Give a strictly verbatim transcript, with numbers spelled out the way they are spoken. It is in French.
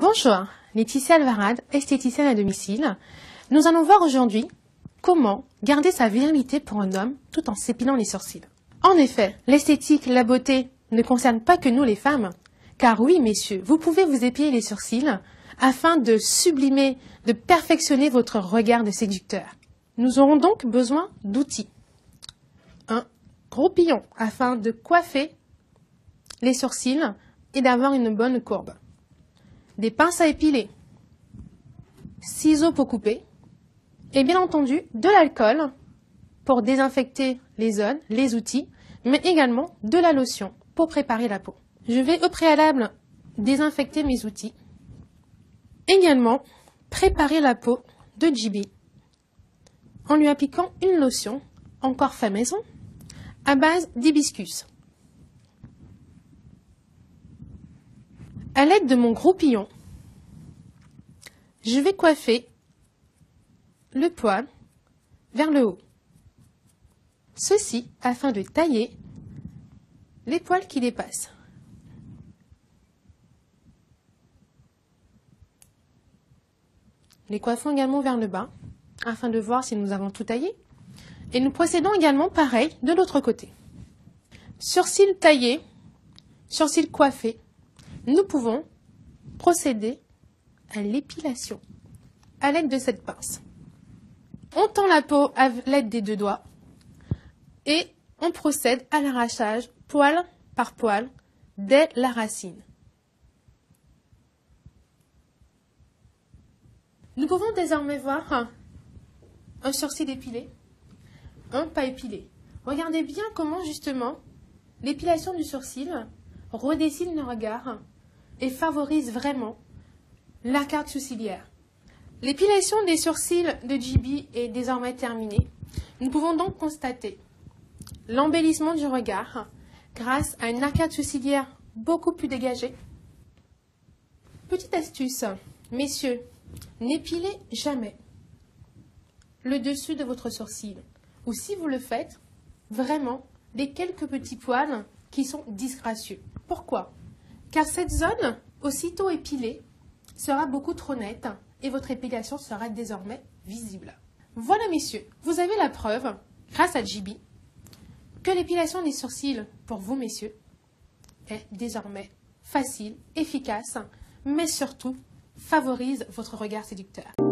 Bonjour, Laetitia Alavarade, esthéticienne à domicile. Nous allons voir aujourd'hui comment garder sa virilité pour un homme tout en s'épilant les sourcils. En effet, l'esthétique, la beauté ne concernent pas que nous les femmes, car oui messieurs, vous pouvez vous épiler les sourcils afin de sublimer, de perfectionner votre regard de séducteur. Nous aurons donc besoin d'outils. Un gros pillon afin de coiffer les sourcils et d'avoir une bonne courbe. Des pinces à épiler, ciseaux pour couper et bien entendu de l'alcool pour désinfecter les zones, les outils, mais également de la lotion pour préparer la peau. Je vais au préalable désinfecter mes outils, également préparer la peau de Jibi en lui appliquant une lotion encore faite maison à base d'hibiscus. À l'aide de mon gros pillon, je vais coiffer le poil vers le haut. Ceci afin de tailler les poils qui dépassent. Les coiffons également vers le bas afin de voir si nous avons tout taillé. Et nous procédons également pareil de l'autre côté. Sourcils taillés, sourcils coiffés. Nous pouvons procéder à l'épilation à l'aide de cette pince. On tend la peau à l'aide des deux doigts et on procède à l'arrachage poil par poil dès la racine. Nous pouvons désormais voir un, un sourcil épilé, un pas épilé. Regardez bien comment justement l'épilation du sourcil redessine le regard et favorise vraiment la carte sourcilière. L'épilation des sourcils de Jibi est désormais terminée. Nous pouvons donc constater l'embellissement du regard grâce à une arcade sourcilière beaucoup plus dégagée. Petite astuce, messieurs, n'épilez jamais le dessus de votre sourcil. Ou si vous le faites, vraiment, les quelques petits poils qui sont disgracieux. Pourquoi? Car cette zone, aussitôt épilée, sera beaucoup trop nette et votre épilation sera désormais visible. Voilà messieurs, vous avez la preuve, grâce à Jibi, que l'épilation des sourcils, pour vous messieurs, est désormais facile, efficace, mais surtout favorise votre regard séducteur.